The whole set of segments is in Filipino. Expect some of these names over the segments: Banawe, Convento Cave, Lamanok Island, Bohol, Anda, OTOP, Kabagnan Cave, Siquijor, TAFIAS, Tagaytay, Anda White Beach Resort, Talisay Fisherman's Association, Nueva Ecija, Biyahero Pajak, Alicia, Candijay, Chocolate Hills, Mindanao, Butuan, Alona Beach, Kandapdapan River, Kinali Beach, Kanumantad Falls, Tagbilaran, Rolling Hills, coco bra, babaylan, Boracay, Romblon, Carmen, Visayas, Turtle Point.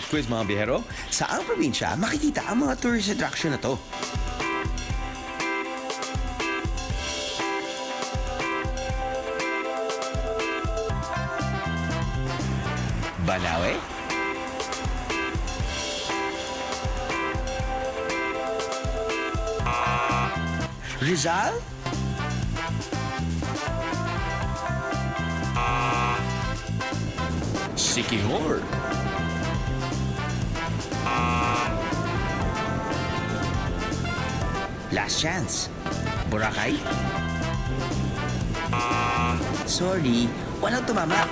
Pop quiz mga biyahero, saang probinsya makikita ang mga tourist attraction na to? Banawe? Rizal? Siquijor? Last chance. Boracay? Sorry, walang tumama.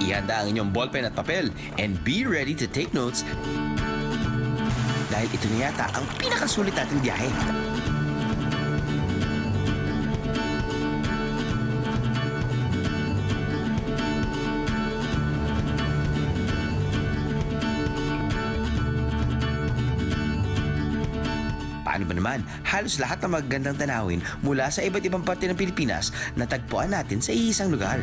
Ihanda ang inyong ballpen at papel and be ready to take notes dahil ito na yata ang pinakasulit nating biyahe. Paano ba naman, halos lahat ng magagandang tanawin mula sa iba't ibang parte ng Pilipinas na tagpuan natin sa iisang lugar.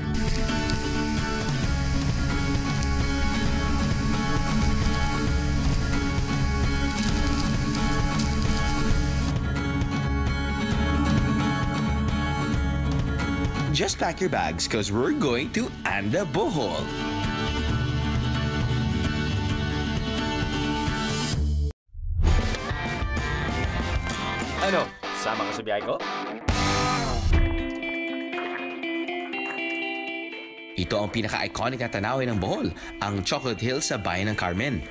Just pack your bags because we're going to Anda, Bohol. Ano? Sama ka sa biyahe ko? Ito ang pinaka-iconic na tanawin ng Bohol, ang Chocolate Hills sa bayan ng Carmen.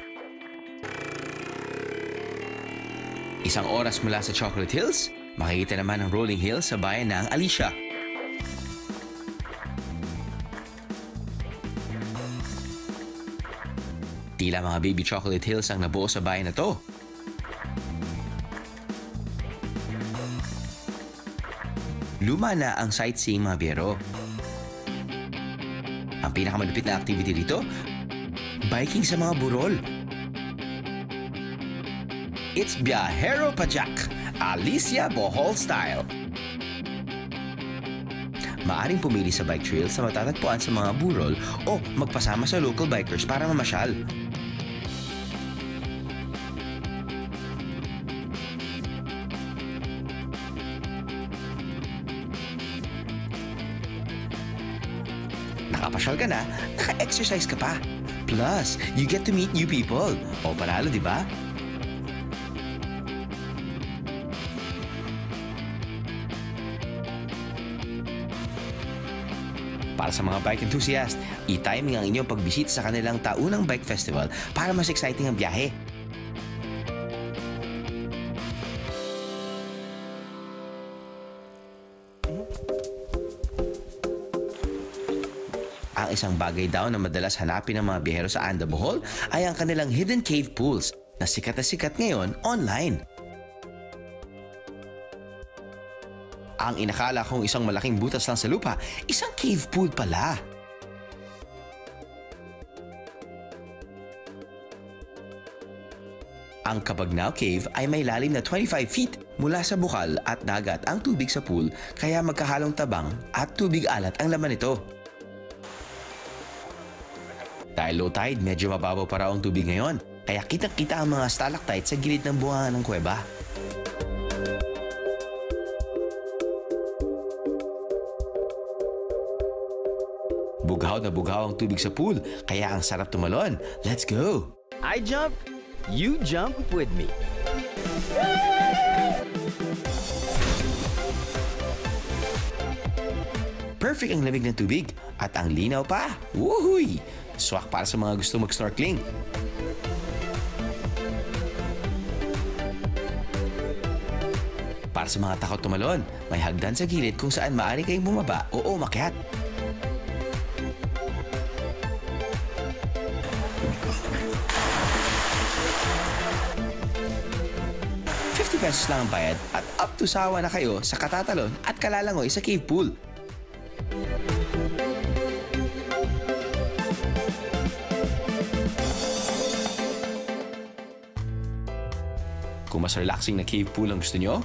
Isang oras mula sa Chocolate Hills, makikita naman ang Rolling Hills sa bayan ng Alicia. Tila mga baby Chocolate Hills ang nabuo sa bayan na to. Luma na ang sightseeing mga biyero. Ang pinakamalupit na activity dito, biking sa mga burol. It's Biyahero Pajak, Alicia Bohol Style. Maaring pumili sa bike trails na matatagpuan sa mga burol o magpasama sa local bikers para mamasyal. Nakapasyal ka na, naka-exercise ka pa. Plus, you get to meet new people. O panalo, di ba? Para sa mga bike enthusiast, i-timing ang inyong pagbisita sa kanilang taunang bike festival para mas exciting ang biyahe. Ang isang bagay daw na madalas hanapin ng mga biyahero sa Anda, Bohol ay ang kanilang hidden cave pools na sikat ngayon online. Ang inakala kong isang malaking butas lang sa lupa, isang cave pool pala. Ang Kabagnan Cave ay may lalim na 25 feet mula sa bukal at dagat ang tubig sa pool kaya magkahalong tabang at tubig alat ang laman nito. Dahil low tide, medyo mababaw para ang tubig ngayon kaya kitang-kita ang mga stalactite sa gilid ng buhangan ng kuweba. Bughaw na bughaw ang tubig sa pool, kaya ang sarap tumalon. Let's go! I jump, you jump with me. Perfect ang lamig ng tubig at ang linaw pa. Woohooy! Swak para sa mga gusto mag-snorkeling. Para sa mga takot tumalon, may hagdan sa gilid kung saan maaari kayong bumaba o umakyat. $50 lang ang bayad at up to sawa na kayo sa katatalon at kalalangoy sa cave pool. Kung mas relaxing na cave pool ang gusto nyo,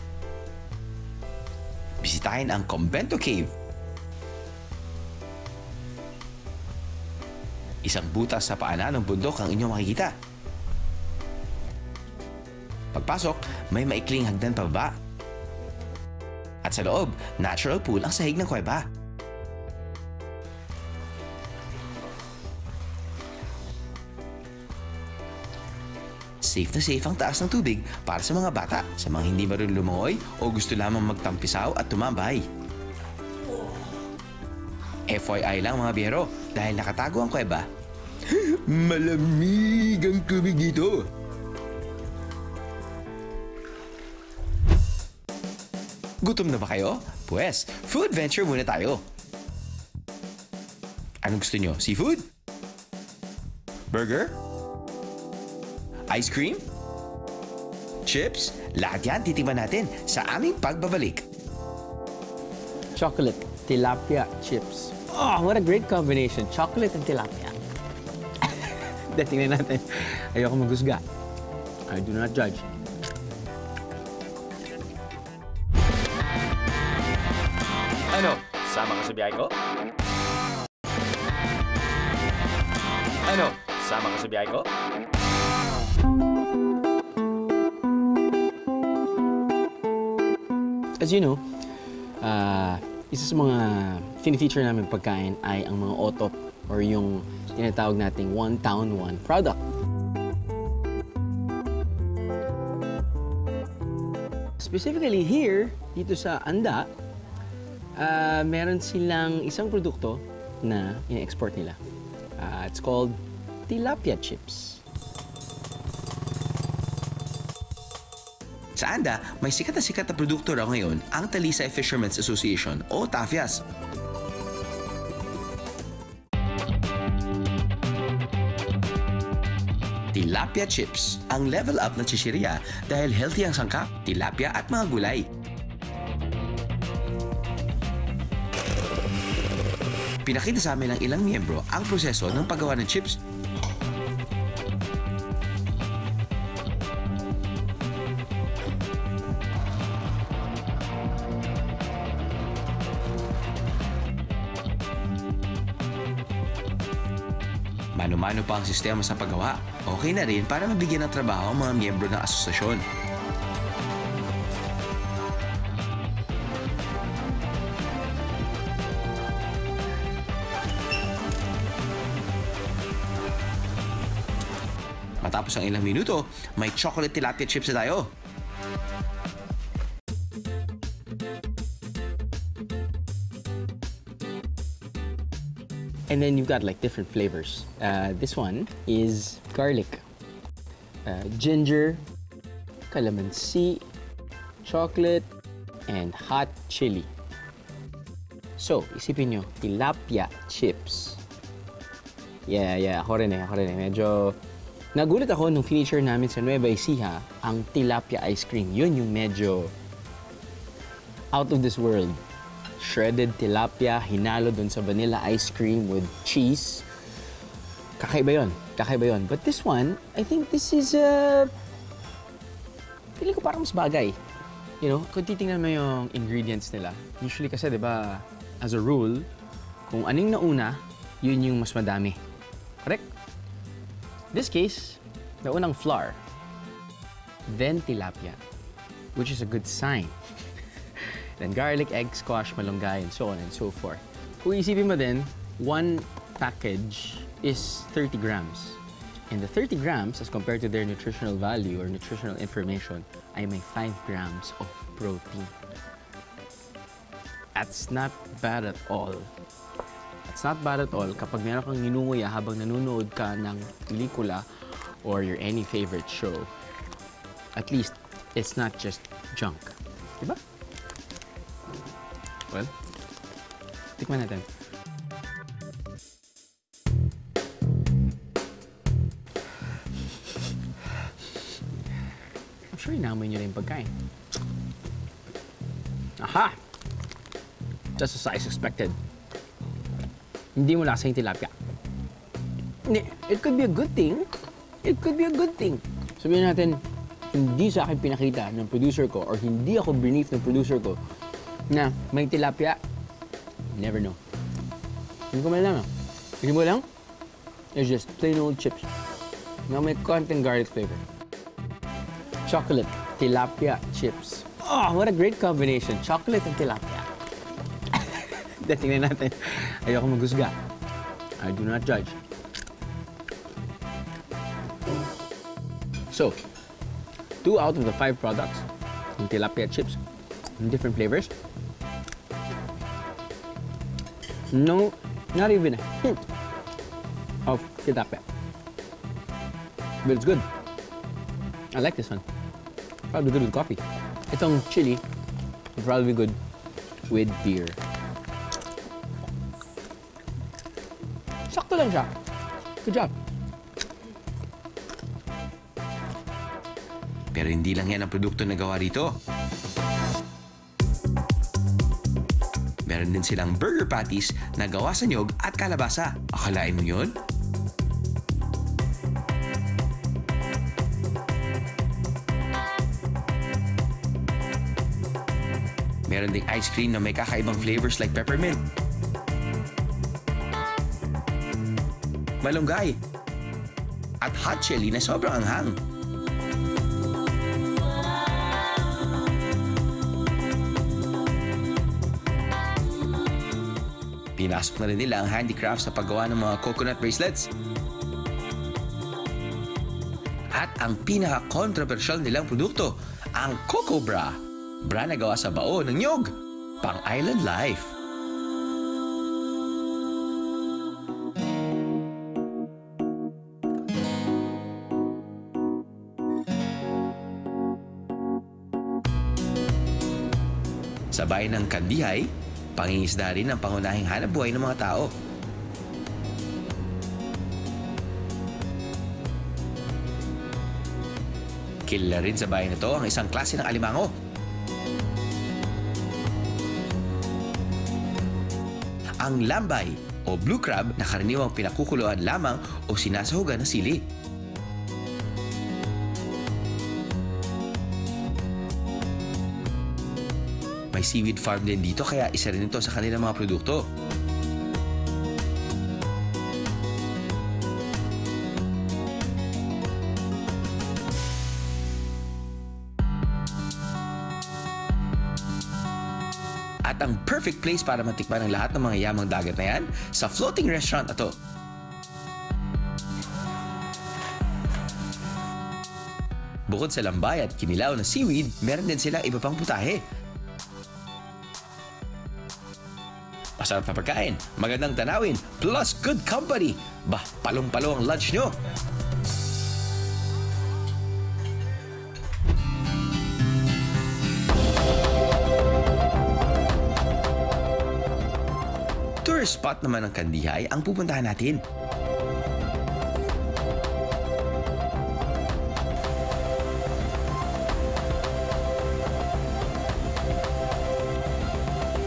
bisitahin ang Convento Cave. Isang butas sa paanan ng bundok ang inyong makikita. Pagpasok, may maikling hagdan pababa. At sa loob, natural pool ang sahig ng kuweba. Safe na safe ang taas ng tubig para sa mga bata, sa mga hindi marunong lumangoy o gusto lamang magtampisaw at tumambay. FYI lang mga biyero, dahil nakatago ang kuweba. Malamig ang tubig dito! Gutom na ba kayo? Pwes, food venture muna tayo! Anong gusto nyo? Seafood? Burger? Ice cream? Chips? Lahat yan titikman natin sa aming pagbabalik. Chocolate, tilapia, chips. Oh, what a great combination. Chocolate and tilapia. Tingnan natin. Ayoko magusga. I do not judge. Ano? Sama ka sa biyahe ko? Ano? Sama ka sa biyahe ko? As you know, isa sa mga fini-feature namin pagkain ay ang mga otop or yung tinatawag nating one town, one product. Specifically here, dito sa Anda, meron silang isang produkto na ina-export nila. It's called tilapia chips. Sa Anda, may sikat na produkto raw ngayon ang Talisay Fisherman's Association o TAFIAS. Tilapia chips, ang level up na chichirya dahil healthy ang sangkap, tilapia at mga gulay. Pinakita sa amin ng ilang miyembro ang proseso ng paggawa ng chips. Mano-mano pa ang sistema sa paggawa, okay na rin para mabigyan ng trabaho ang mga miyembro ng asosasyon. Matapos ang ilang minuto, may chocolate tilapia chips na tayo. And then you've got like different flavors. This one is garlic, ginger, calamansi, chocolate, and hot chili. So, isipin nyo, tilapia chips. Yeah, ako rin eh. Medyo nagulat ako nung feature namin sa Nueva Ecija, ang tilapia ice cream. Yun yung medyo out of this world. Shredded tilapia, hinalo dun sa vanilla ice cream with cheese. Kakaiba yun. But this one, I think this is feeling ko parang mas bagay. You know, kung titingnan mo yung ingredients nila, usually kasi, di ba, as a rule, kung aning nauna, yun yung mas madami. Correct? This case, naunang flour, then tilapia, which is a good sign. Then garlic, egg, squash, malunggay, and so on and so forth. Kung isipin mo din, one package is 30 grams. And the 30 grams, as compared to their nutritional value or nutritional information, ay may 5 grams of protein. That's not bad at all. That's not bad at all kapag meron kang ninunguya habang nanonood ka ng pelikula or your any favorite show. At least, it's not just junk. Diba? Well, tikman natin. I'm sure inamoy nyo rin pagkain. Aha! Just as I suspected. Hindi mo lasang tilapia. It could be a good thing. It could be a good thing. Sabihin natin, hindi sa akin pinakita ng producer ko or hindi ako brief ng producer ko na may tilapia. Never know. Hindi ko malalaman. Hindi mo lang? It's just plain old chips. Now may konting garlic flavor. Chocolate, tilapia, chips. Oh, what a great combination. Chocolate and tilapia. Tingnan natin. Ayoko magusga. I do not judge. So, 2 out of the 5 products, yung tilapia chips, in different flavors. No, not even a hint of tilapia. But it's good. I like this one. Probably good with coffee. Itong chili will probably be good with beer. Sakto lang siya. Good job. Pero hindi lang yan ang produkto na gawa rito. Meron din silang burger patties na gawa sa niyog at kalabasa. Akalain mo yun? Meron ding ice cream na may kakaibang flavors like peppermint, malunggay, at hot chili na sobrang anghang. Pinasok na rin nila ang handicraft sa paggawa ng mga coconut bracelets. At ang pinaka-controversial nilang produkto, ang Coco Bra. Bra na gawa sa bao ng niyog, pang island life. Sabay ng Candijay, pangingisda rin ang pangunahing hanap buhay ng mga tao. Kilala rin sa bayan na to ang isang klase ng alimango. Ang lambay o blue crab na karaniwang pinakukuluan lamang o sinasahugan ng sili. May seaweed farm din dito kaya isa rin ito sa kanilang mga produkto. At ang perfect place para matikman ang lahat ng mga yamang dagat na yan sa floating restaurant na to. Bukod sa lambay at kinilaw na seaweed, meron din silang iba pang putahe. Masarap na pagkain, magandang tanawin, plus good company. Bah, palong-palo ang lunch nyo! Spot naman ng Candijay ang pupuntahan natin.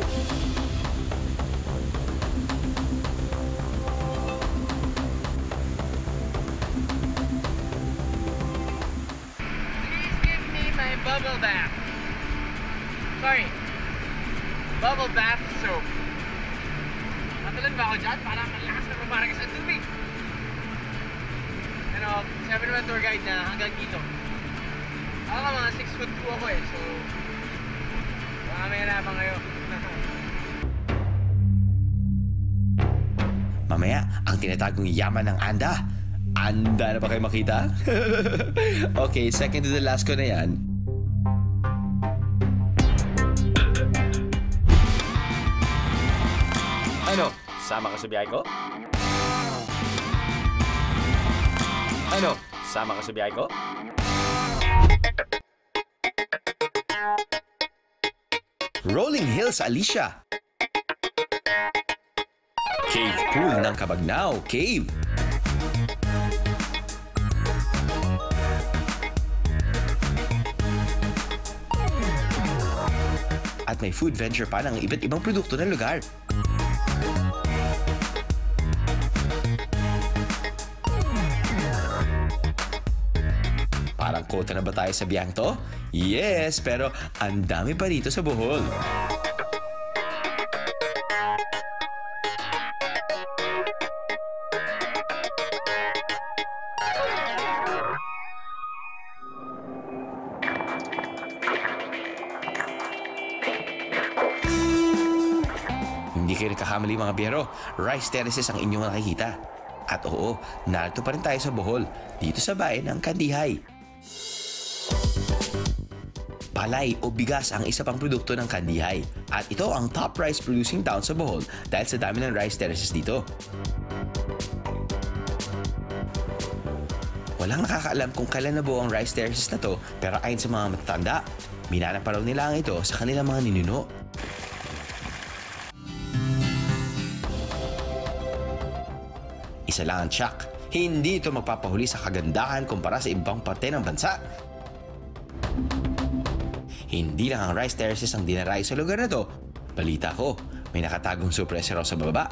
Please give me my bubble bath. Sorry. Bubble bath soap. Matalan ba ako dyan? Parang malakas na pumarang sa tubig. Pero sabi naman tour guide na hanggang dito. Ako ka mga 6'2" ako eh. So, baka may harapan kayo. Mamaya, ang tinatagong yaman ng Anda. Anda na ba kayo makita? Okay, second to the last ko na yan. Ano? Sama ka sa biyahe ko? Ano? Sama ka sa biyahe ko? Rolling Hills, Alicia. Cave Pool ng Kabagnan Cave. At may food venture pa ng iba't ibang produkto ng lugar. Parang kota na ba tayo sa biyang to? Yes, pero ang dami pa rito sa Bohol. Hindi kayo nagkakamali mga biyero, rice terraces ang inyong nakikita. At oo, narito pa rin tayo sa Bohol, dito sa bayan ng Candijay. Palay o bigas ang isa pang produkto ng Candijay at ito ang top rice producing town sa Bohol dahil sa dami ng rice terraces dito. Walang nakakaalam kung kailan nabuo ang rice terraces na to pero ayon sa mga matatanda, minana pa raw nila ang ito sa kanilang mga ninuno. Isa lang ang tiyak, hindi ito mapapahuli sa kagandahan kumpara sa ibang parte ng bansa. Hindi lang ang rice terraces ang dinaray sa lugar na to. Balita ko, may nakatagong surpresa raw sa baba.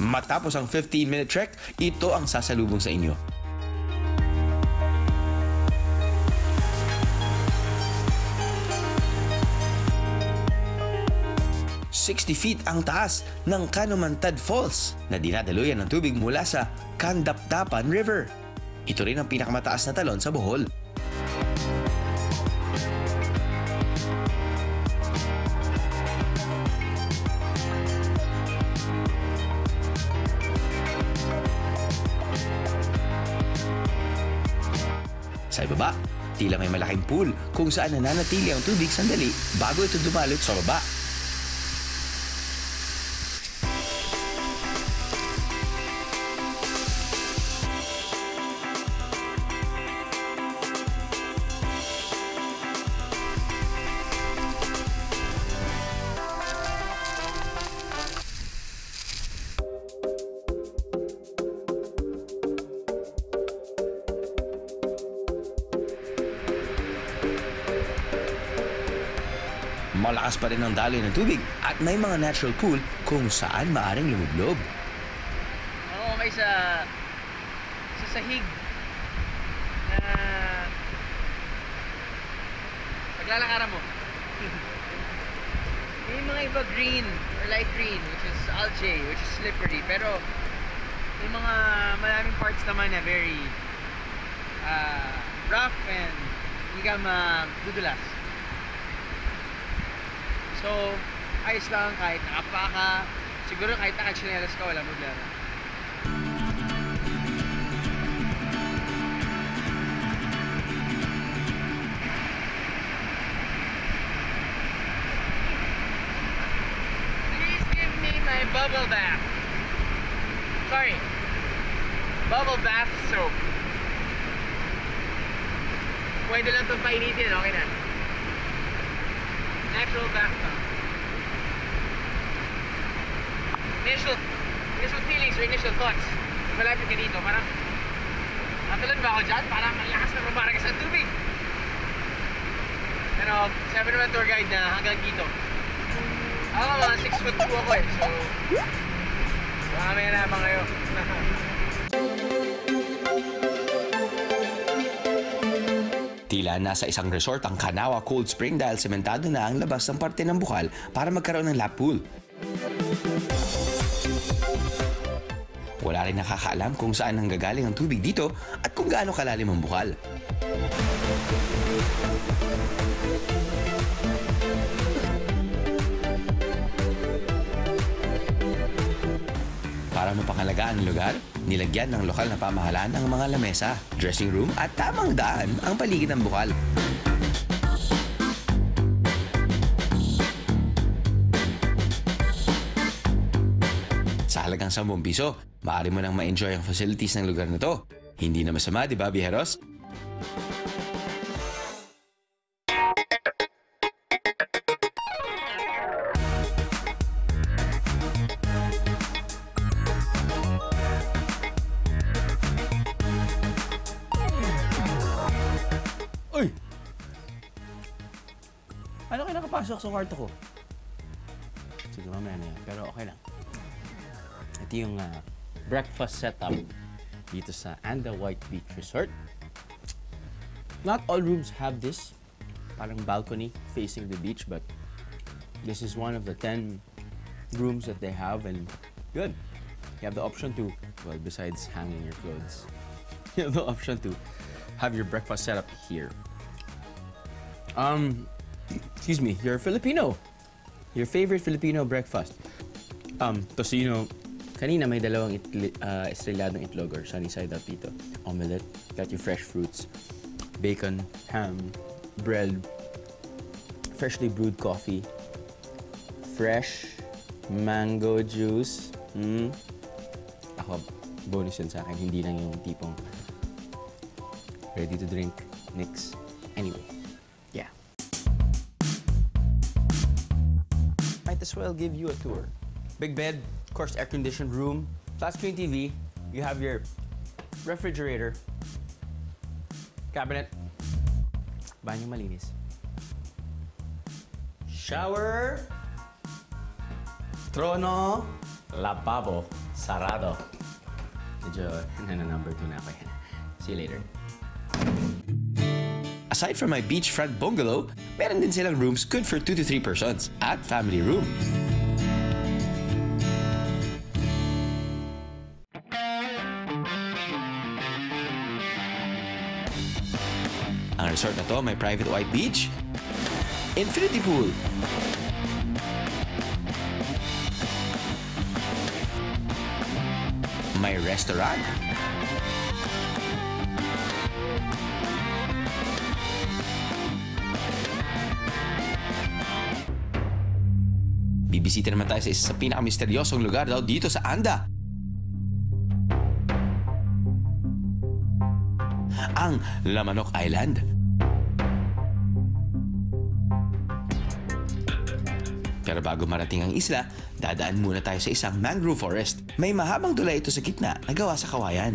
Matapos ang 15-minute trek, ito ang sasalubong sa inyo. ...60 feet ang taas ng Kanumantad Falls na dinadaluyan ng tubig mula sa Kandapdapan River. Ito rin ang pinakamataas na talon sa Bohol. Sa ibaba, tila may malaking pool kung saan nananatili ang tubig sandali bago ito dumalot sa baba. Malakas pa rin ang daloy ng tubig at may mga natural pool kung saan maaring lumublob. Oo, may sa sahig na paglalakaran mo. May mga iba green or light green which is algae, which is slippery. Pero may mga maraming parts naman na very rough and hindi ka madudulas. So, ayos lang kahit nakapaka, siguro kahit nakachinelas ka, walang problema. Please give me my bubble bath. Sorry. Bubble bath soap. Pwede lang itong painitin, okay na. Natural bathtub. Initial feelings or initial thoughts. Malapit ka dito, parang natulan ba ako dyan? Parang malakas na mabaragas ang tubig. Pero sabi naman tour guide na hanggang dito. Ako mga 6 foot 2 ako eh. So, baka may naman kayo. Tila nasa isang resort ang Kanawa Cold Spring dahil sementado na ang labas ng parte ng bukal para magkaroon ng lap pool. Wala rin nakakaalam kung saan nanggagaling ang tubig dito at kung gaano kalalim ang bukal. Para mapangalagaan ang lugar, nilagyan ng lokal na pamahalaan ang mga lamesa, dressing room at tamang daan ang paligid ng bukal. Sa halagang 10 piso, maaari mo nang ma-enjoy ang facilities ng lugar na to. Hindi na masama, di ba, biyeros? Uy! Ano kayo nakapasok sa kwarto ko? Sige, mamaya na yan. Pero okay lang. Ito yung breakfast setup dito sa Anda White Beach Resort. Not all rooms have this. Parang balcony facing the beach, but this is one of the 10 rooms that they have. And good. You have the option to, well, besides hanging your clothes, you have the option to have your breakfast set up here. Excuse me, you're Filipino. Your favorite Filipino breakfast. Tocino. Kanina may dalawang estrelladong itlog or sunny side up dito. Omelette, got your fresh fruits, bacon, ham, bread, freshly brewed coffee, fresh mango juice. Ako, bonus yun sa akin. Hindi lang yung tipong ready to drink mix. Anyway, yeah. Might as well give you a tour. Big bed, of course, air-conditioned room, flat screen TV. You have your refrigerator, cabinet, banyo malinis, shower, trono, lavabo, sarado. Medyo na-number 2 na ako yan. See you later. Aside from my beachfront bungalow, meron din silang rooms good for 2 to 3 persons at family room. Ang resort na to may private white beach, infinity pool, may restaurant, bibisita naman tayo sa isa sa pinakamisteryosong lugar daw dito sa Anda. Ang Lamanok Island. Pero bago marating ang isla, dadaan muna tayo sa isang mangrove forest. May mahabang tulay ito sa gitna na gawa sa kawayan.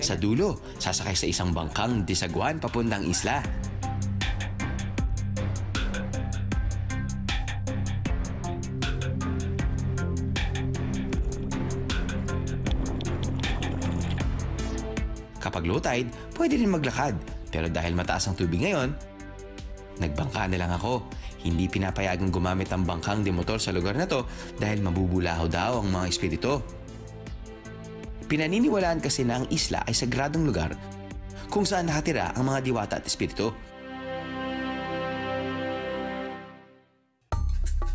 Sa dulo, sasakay sa isang bangkang disaguan papuntang isla. Kapag low tide, pwede rin maglakad. Pero dahil mataas ang tubig ngayon, nagbangka na lang ako. Hindi pinapayagang gumamit ang bangkang demotor sa lugar na to dahil mabubulaho daw ang mga espirito. Pinaniniwalaan kasi na ang isla ay sagradong lugar kung saan nakatira ang mga diwata at espirito.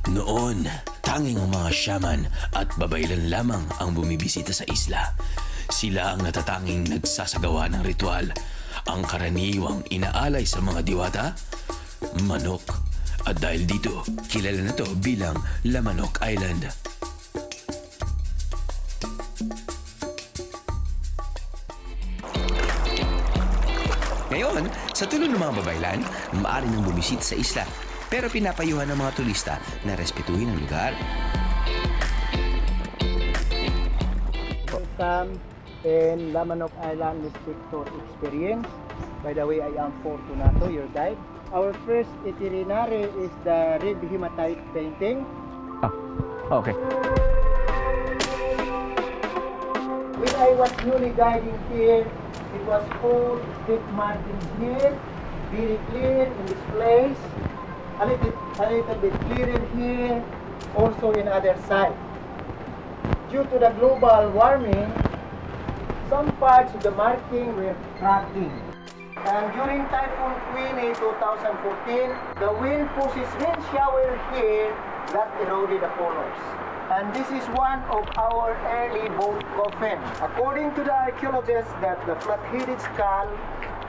Noon, tanging ang mga shaman at babaylan lamang ang bumibisita sa isla. Sila ang natatanging nagsasagawa ng ritual. Ang karaniwang inaalay sa mga diwata, manok. At dahil dito, kilala na to bilang Lamanok Island. Ngayon, sa tulong ng mga babaylan, maaari nang bumisit sa isla. Pero pinapayuhan ng mga turista na respetuhin ang lugar. In Lamanok Island Mystic Tour Experience. By the way, I am Fortunato, your guide. Our first itinerary is the red hematite painting. Oh, okay. When I was newly guiding here, it was full big mountains here, very clear in this place. A little bit clearer here, also in other side. Due to the global warming, some parts of the marking were cracking. And during Typhoon Queenie 2014, the wind pushes rain shower here that eroded the colors. And this is one of our early boat coffin. According to the archaeologists, that the flat-headed skull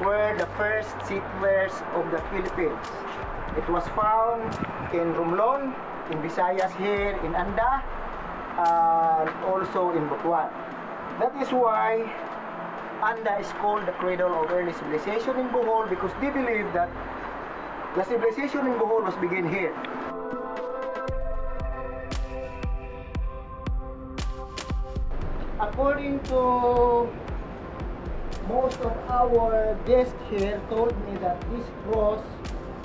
were the first settlers of the Philippines. It was found in Romblon, in Visayas here, in Anda, and also in Butuan. That is why Anda is called the cradle of early civilization in Bohol, because they believe that the civilization in Bohol was begin here. According to most of our guests here told me that this cross,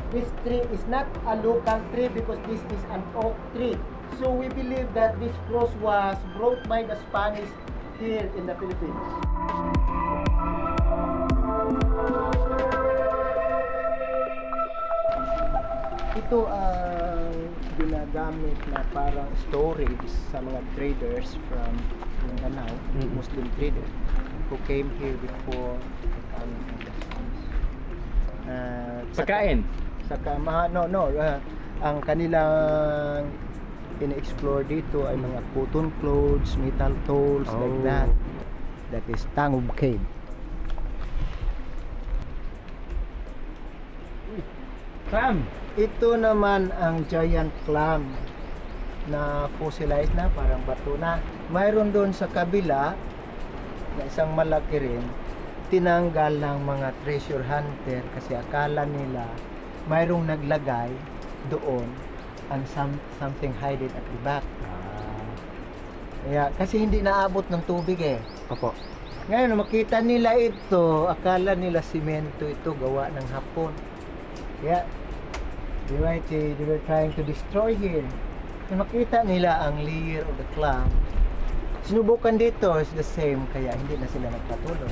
this tree is not a local tree because this is an oak tree. So we believe that this cross was brought by the Spanish here in the Philippines. Ito ang ginagamit na parang storage sa mga traders from Mindanao, Muslim traders who came here before the coming of the Spanish. pagkain saka ang kanilang in-explore dito ay mga cotton clothes, metal tools, like that. That is Tangub Cave. Clam! Ito naman ang giant clam na fossilized na, parang bato na. Mayroon doon sa kabila na isang malaki rin, tinanggal ng mga treasure hunter kasi akala nila mayroong naglagay doon and something hide it at the back. Kaya, kasi hindi naabot ng tubig eh. Opo. Ngayon, makita nila ito, akala nila simento ito, gawa ng Hapon. Kaya, they were trying to destroy him. Makita nila ang layer of the clam. Sinubukan dito is the same, kaya hindi na sila nagpatuloy.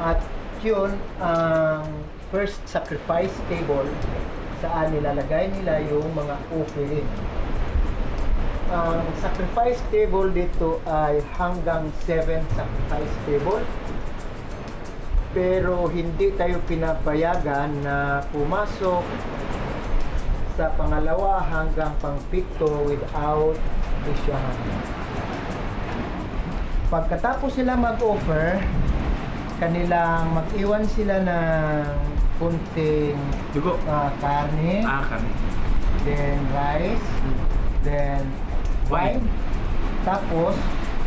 At yun ang first sacrifice table, saan nilalagay nila yung mga offering. Ang sacrifice table dito ay hanggang 7 sacrifice table, pero hindi tayo pinapayagan na pumasok sa pangalawa hanggang pang-pito without isyahan. Pagkatapos sila mag-offer, kanilang mag-iwan sila ng kunting dugo, karne, then rice, then wine. Tapos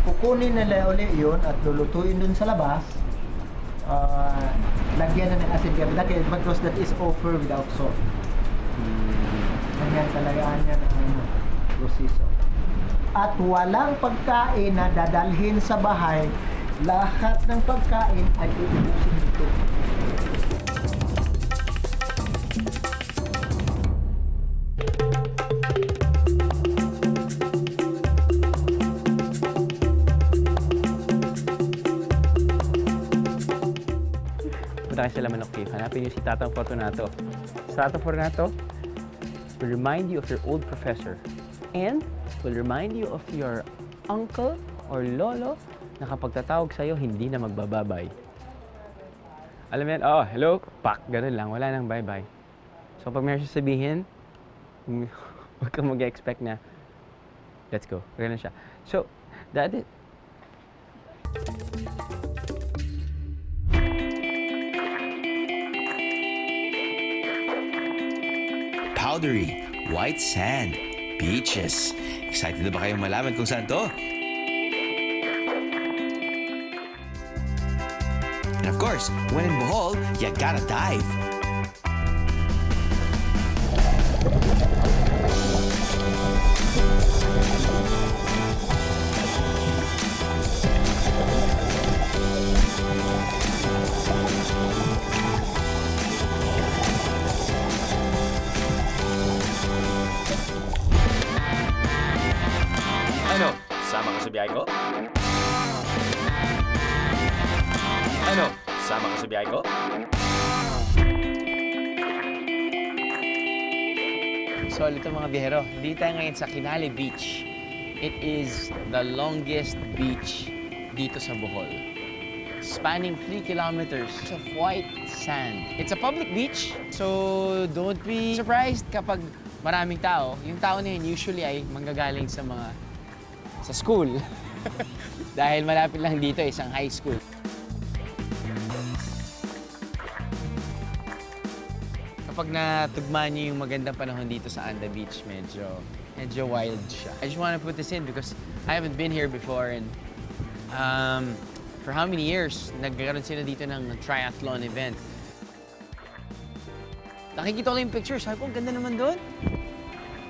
kukunin nila ulit yun at lulutuin dun sa labas. Lagyan na ng asin, because that is offer without salt. Ganyan talagaan yan ang proseso. At walang pagkain na dadalhin sa bahay. Lahat ng pagkain ay iubusin dito. Punta kayo sa Lamanok Cave. Hanapin niyo si Tatang Fortunato. Tatang Fortunato will remind you of your old professor and will remind you of your uncle or lolo na kapag tatawag sa'yo, hindi na magbababay. Alam yan, oh, hello, pak, ganun lang, wala nang bye-bye. So pag mayroon siya sabihin, huwag kang mag-expect na, let's go, ganun siya. So, that is... Powdery, white sand, beaches. Excited na ba kayong malaman kung saan to? And of course, when in Bohol, you gotta dive. Ano? Sama ka sa biyay ko? Ano? Sama ka sa biyay ko? So, ulit mga biyahero, dito tayo ngayon sa Kinali Beach. It is the longest beach dito sa Bohol, spanning 3 kilometers of white sand. It's a public beach, so don't be surprised kapag maraming tao. Yung tao na yun usually ay manggagaling sa mga... sa school. Dahil malapit lang dito isang high school. Kapag natugma niyo yung magandang panahon dito sa Anda Beach, medyo wild siya. I just want to put this in because I haven't been here before, and for how many years nagkaroon sila dito ng triathlon event. Nakikita ko yung pictures, sabi ko, ang ganda naman doon.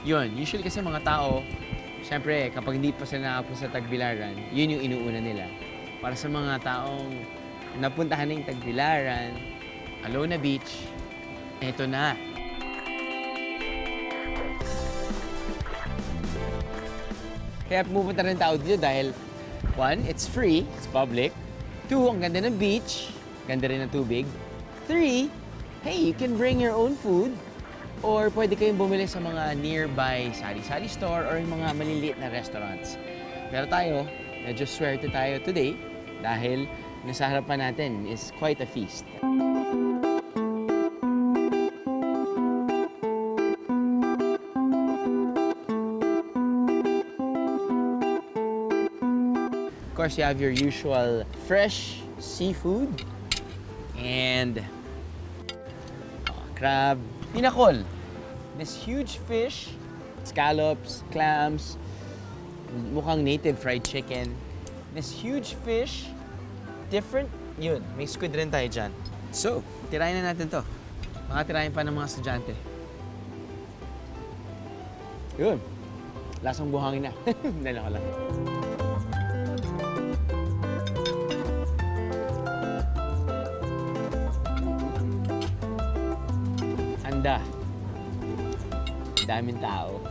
Yun, usually kasi mga tao, siyempre kapag hindi pa sila nakapunta sa Tagbilaran, yun yung inuuna nila. Para sa mga taong napuntahan na yung Tagbilaran, Alona Beach, ito na. Kaya pumunta rin tao dito dahil, 1, it's free, it's public. 2, ang ganda ng beach, ganda rin ng tubig. 3, hey, you can bring your own food. or pwede kayong bumili sa mga nearby sari-sari store or yung mga maliliit na restaurants. Pero tayo, medyo swerte tayo today dahil nasa harapan natin is quite a feast. Of course, you have your usual fresh seafood and crab, pinakol. This huge fish, scallops, clams, mukhang native fried chicken. This huge fish, different, yun, may squid rin tayo dyan. So, tirayin na natin to. Makatirayin pa ng mga estudyante. Yun, lasang buhangin na. Nalala ko lang. Anda. Daming tao.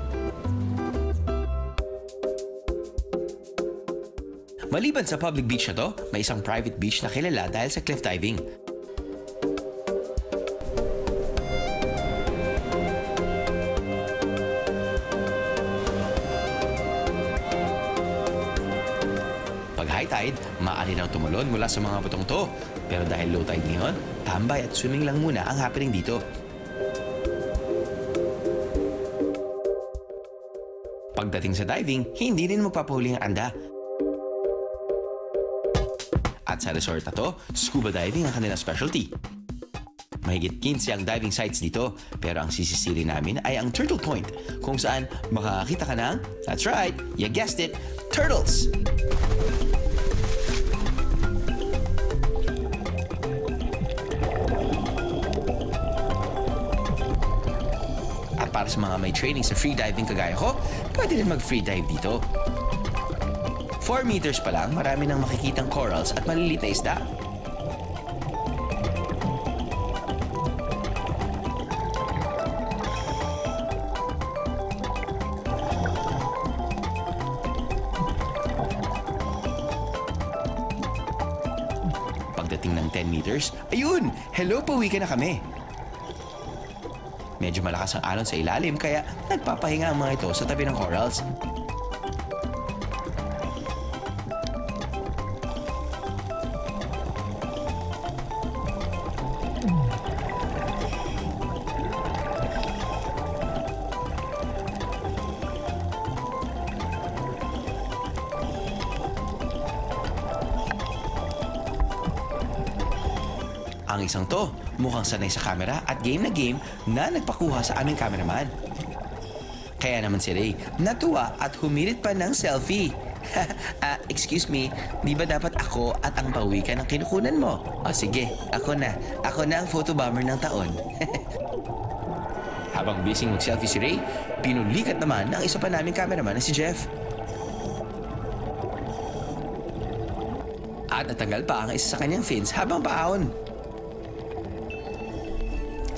Maliban sa public beach na to, may isang private beach na kilala dahil sa cliff diving. Pag high tide, maaari nang tumulon mula sa mga butong to. Pero dahil low tide ngayon, tambay at swimming lang muna ang happening dito. Pagdating sa diving, hindi rin magpapahuli ang Anda. At sa resort na to, scuba diving ang kanilang specialty. Mahigit 15 ang diving sites dito, pero ang sisisiri namin ay ang Turtle Point, kung saan makakakita ka ng, that's right, you guessed it, turtles! At para sa mga may training sa free diving kagaya ko, pwede rin mag-free dive dito. 4 meters pa lang, marami nang makikitang corals at maliliit na isda. Pagdating ng 10 meters, ayun! Hello, pauwi ka na kami! Medyo malakas ang alon sa ilalim kaya nagpapahinga ang mga ito sa tabi ng corals. Ang isang to, mukhang sanay sa camera at game na nagpakuha sa aming cameraman. Kaya naman si Ray, natuwa at humirit pa ng selfie. Excuse me, di ba dapat ako at ang pauwi ka ng kinukunan mo? O sige, ako na. Ako na ang photobomber ng taon. Habang busy mag-selfie si Ray, pinulikat naman ng isa pa naming cameraman na si Jeff. At natanggal pa ang isa sa kanyang fins habang paahon.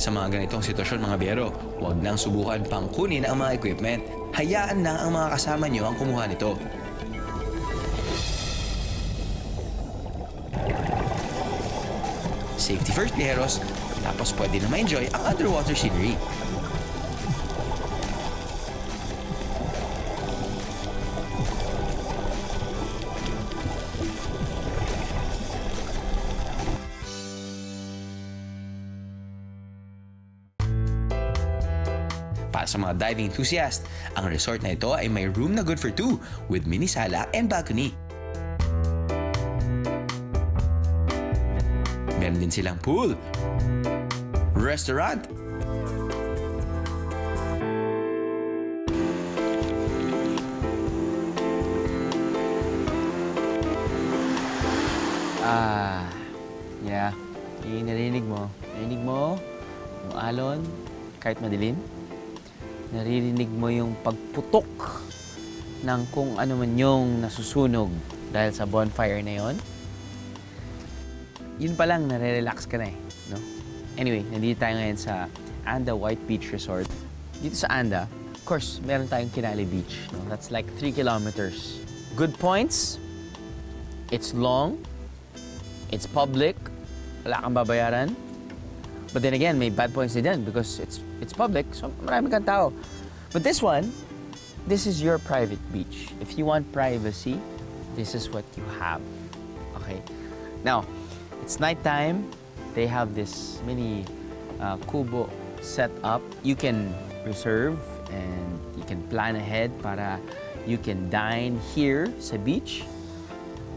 Sa mga ganitong sitwasyon, mga biyero, huwag nang subukan pang kunin ang mga equipment. Hayaan na ang mga kasama nyo ang kumuha nito. Safety first, biyeros. Tapos pwede na ma-enjoy ang underwater scenery. Sa mga diving enthusiast, ang resort na ito ay may room na good for two with mini sala and balcony. Meron din silang pool, restaurant, yeah, yung narinig mo, yung alon, kahit madilim. Naririnig mo yung pagputok ng kung ano man yung nasusunog dahil sa bonfire na yon. Yun pa lang, nare-relax ka na eh. No? Anyway, nandito tayo ngayon sa Anda White Beach Resort. Dito sa Anda, of course, meron tayong Kinali Beach. No? That's like 3 kilometers. Good points, it's long, it's public, wala kang babayaran. But then again, may bad points din because it's public, so marami kang tao. But this one, this is your private beach. If you want privacy, this is what you have. Okay. Now, it's nighttime. They have this mini kubo set up. You can reserve and you can plan ahead para you can dine here sa beach.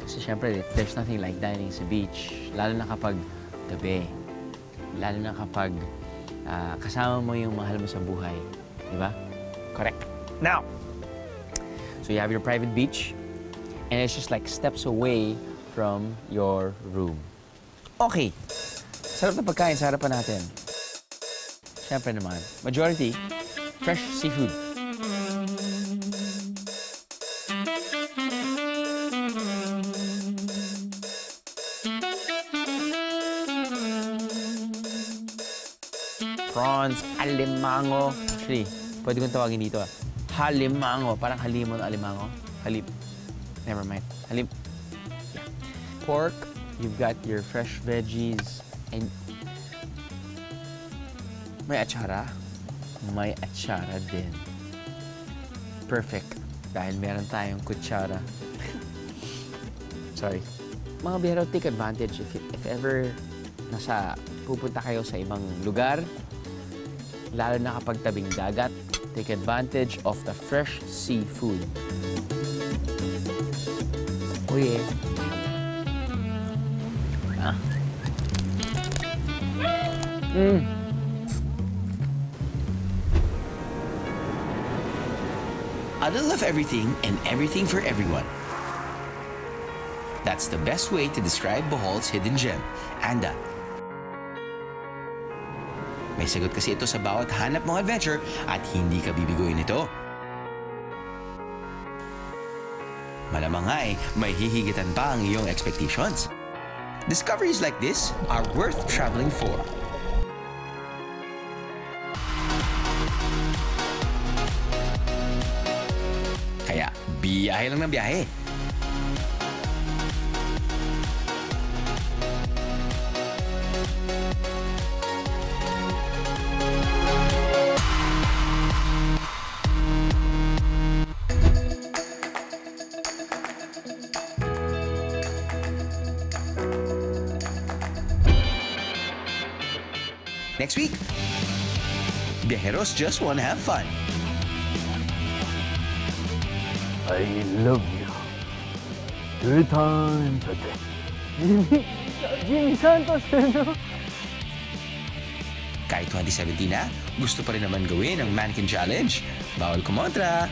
Kasi syempre, there's nothing like dining sa beach. Lalo na kapag gabi. Lalo na kapag kasama mo yung mahal mo sa buhay. Diba? Correct. Now, so you have your private beach and it's just like steps away from your room. Okay. Sarap na pagkain sa harapan natin. Syempre naman, majority, fresh seafood. Prawns, alimango. Actually, pwede kong tawagin dito. Halimango. Parang halimon alimango. Halip. Never mind. Halip. Yeah. Pork. You've got your fresh veggies. And may atsara. May atsara din. Perfect. Dahil meron tayong kutsara. Sorry. Mga bihero, take advantage if ever nasa pupunta kayo sa ibang lugar. Lalo na kapag tabing dagat, take advantage of the fresh seafood. Oye. Ah. A little of everything and everything for everyone. That's the best way to describe Bohol's hidden gem, Anda. May sagot kasi ito sa bawat hanap mong adventure at hindi ka bibigoyin ito. Malamang ay may hihigitan pa ang iyong expectations. Discoveries like this are worth traveling for. Kaya biyahe lang ng biyahe. Next week, viajeros just want to have fun. I love you. 3 times a day. Jimmy Santos, ano? Kahit 2017 na, gusto pa rin naman gawin ang Mannequin Challenge. Bawal kumontra.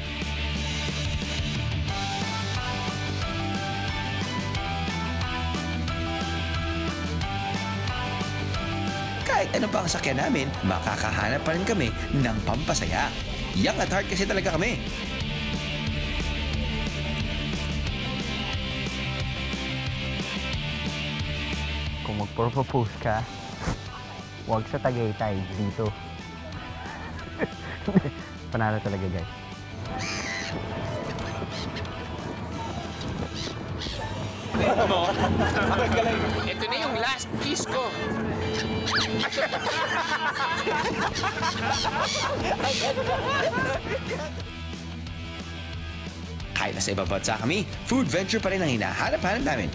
Ano pa ang sakyan namin, makakahanap pa rin kami ng pampasaya. Young at heart kasi talaga kami. Kung mag-propose ka, huwag sa Tagaytay dito. Panalo talaga, guys. Ito na yung last kiss ko. Kahit nasa ibang bansa kami, food venture pa rin ang hinahanap-hanap namin.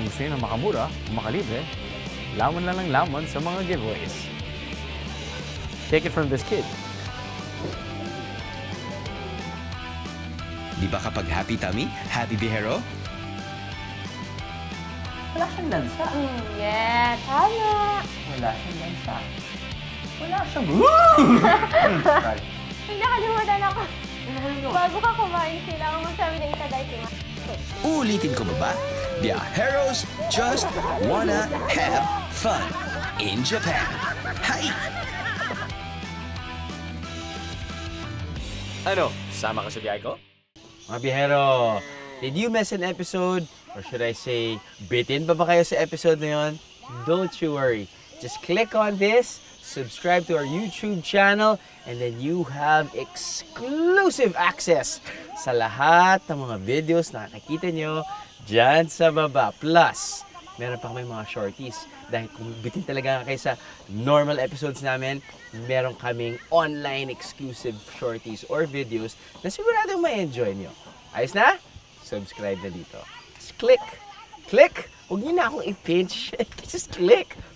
Kung gusto nyo na makamura, makalibre, laman lang ng laman sa mga giveaways. Take it from this kid. Di ba kapag happy tummy, happy bihero? Wala siyang lansa. Yeah, tama. Wala siyang lansa. Wala siyang... Hindi, nakalimutan ako. Bago ka kumain, kailangan mong sabi na itadaykima. Uulitin ko ba? Biheros just wanna have fun in Japan. Hi! Ano? Sama ka sa biyahe ko? Mga bihero, did you miss an episode? Or should I say, bitin pa ba kayo sa episode na yun? Don't you worry. Just click on this, subscribe to our YouTube channel, and then you have exclusive access sa lahat ng mga videos na nakita nyo dyan sa baba. Plus, meron pa kami mga shorties. Dahil kung bitin talaga kayo sa normal episodes namin, meron kaming online exclusive shorties or videos na siguradong ma-enjoy nyo. Ayos na? Subscribe na dito. Just click! Click! Huwag nyo na akong i-pinch. Just click!